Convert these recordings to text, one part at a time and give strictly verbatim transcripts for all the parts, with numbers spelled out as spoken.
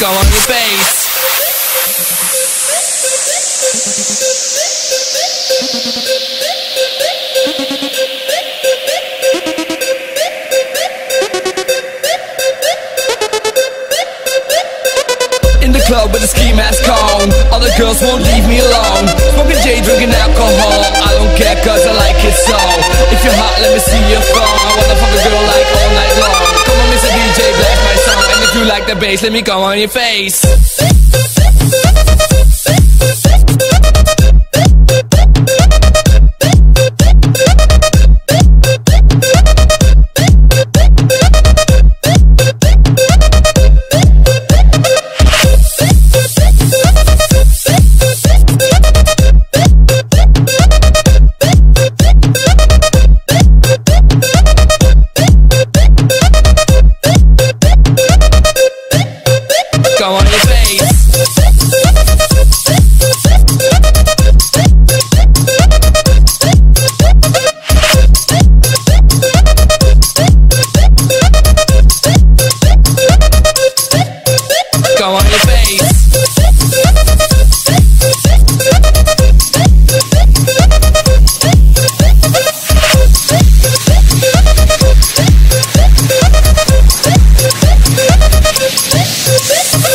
go on your bass. In the club with a ski mask on, all the girls won't leave me alone. Smoking J, drinking alcohol, I don't care cause I like it so. If you're hot, let me see your phone. I wanna fuck a girl like all night long. Come on, Mister D J, blast my song. And if you like the bass, let me come on your face.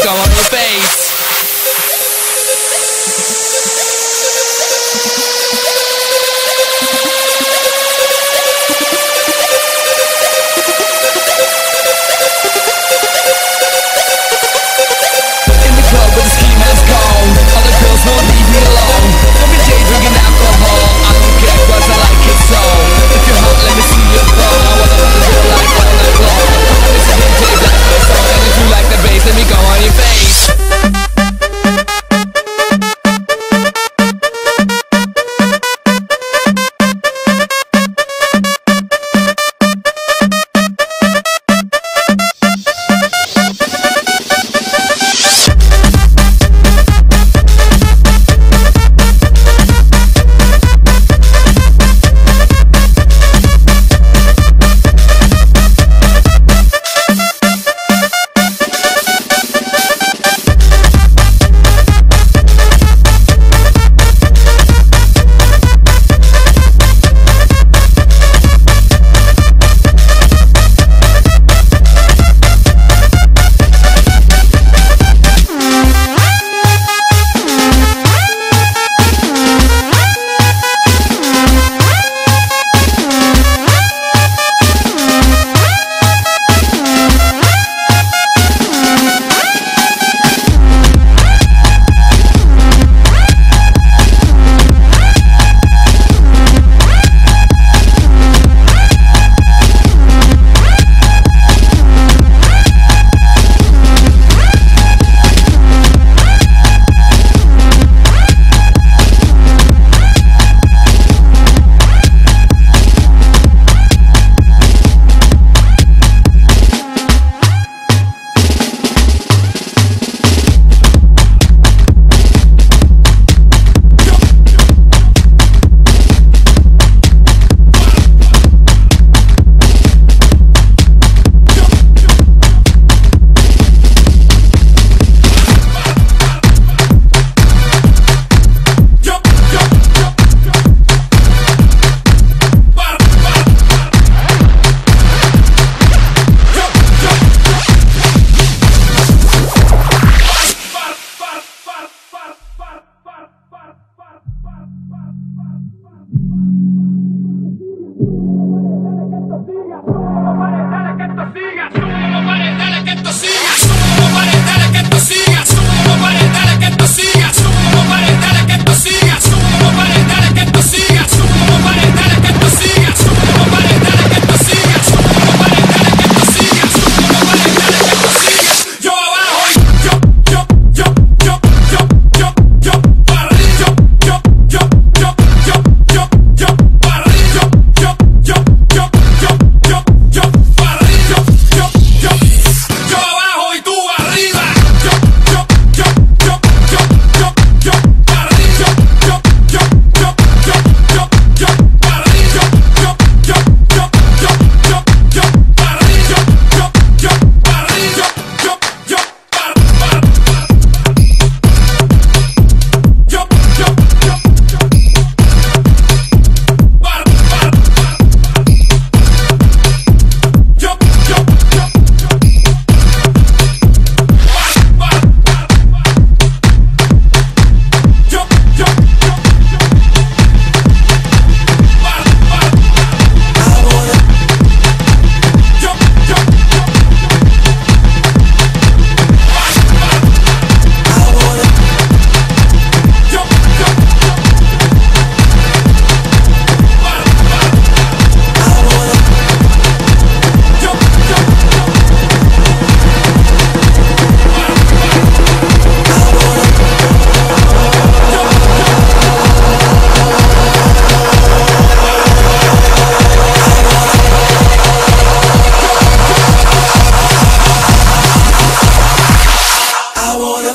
Go on your face.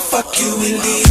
I'll fuck you and leave.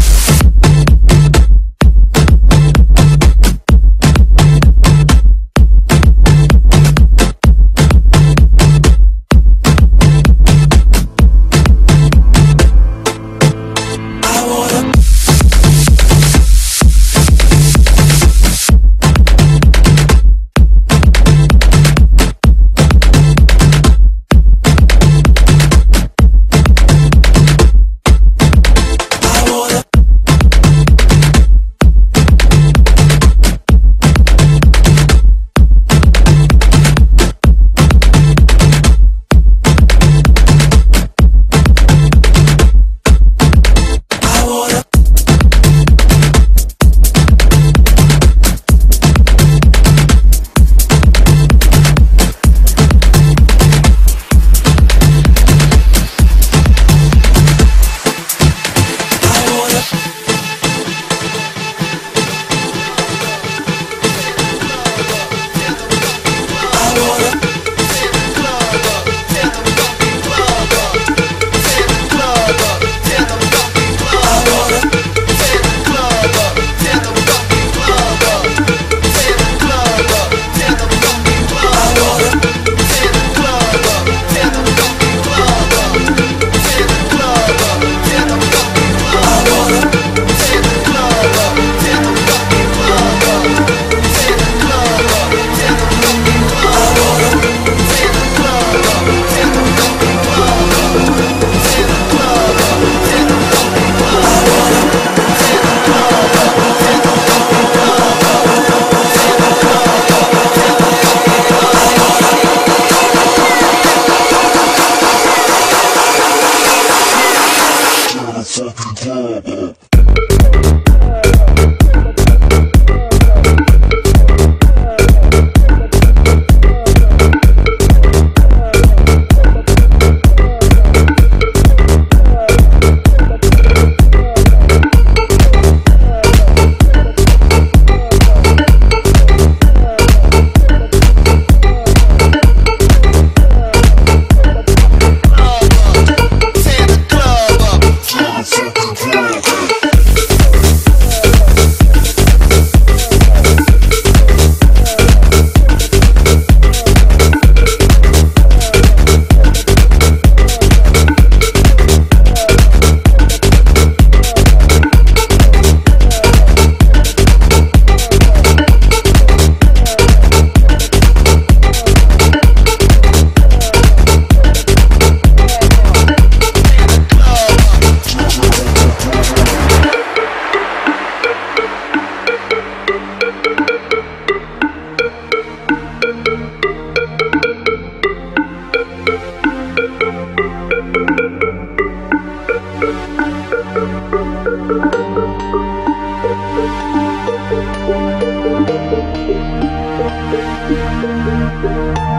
Thank you.